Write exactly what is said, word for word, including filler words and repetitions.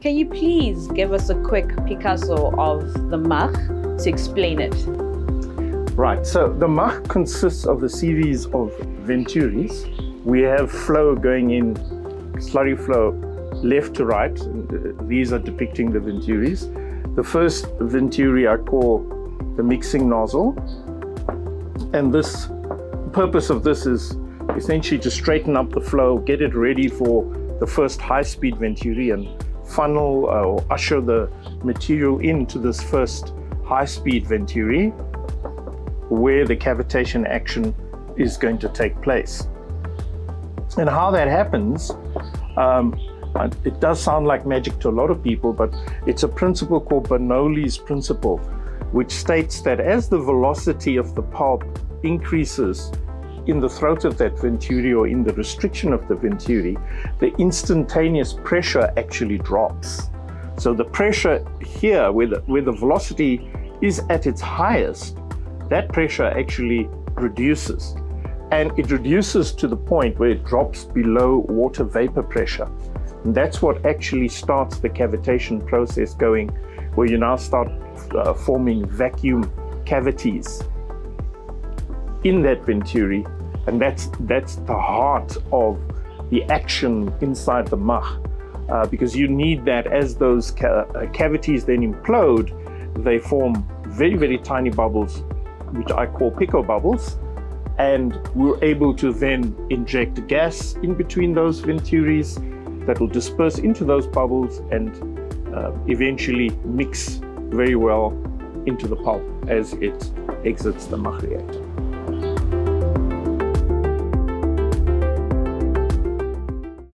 Can you please give us a quick Picasso of the Mach to explain it? Right, so the Mach consists of a series of venturis. We have flow going in, slurry flow, left to right. These are depicting the venturis. The first venturi I call the mixing nozzle. And this, the purpose of this is essentially to straighten up the flow, get it ready for the first high-speed venturi and funnel or usher the material into this first high-speed venturi where the cavitation action is going to take place. And how that happens, um, it does sound like magic to a lot of people, but it's a principle called Bernoulli's principle, which states that as the velocity of the pulp increases in the throat of that venturi or in the restriction of the venturi, the instantaneous pressure actually drops. So the pressure here, where the, where the velocity is at its highest, that pressure actually reduces. And it reduces to the point where it drops below water vapor pressure. And that's what actually starts the cavitation process going, where you now start uh, forming vacuum cavities in that venturi. And that's, that's the heart of the action inside the Mach, uh, because you need that. As those ca uh, cavities then implode, they form very, very tiny bubbles, which I call picot bubbles. And we're able to then inject gas in between those venturis that will disperse into those bubbles and uh, eventually mix very well into the pulp as it exits the Mach reactor.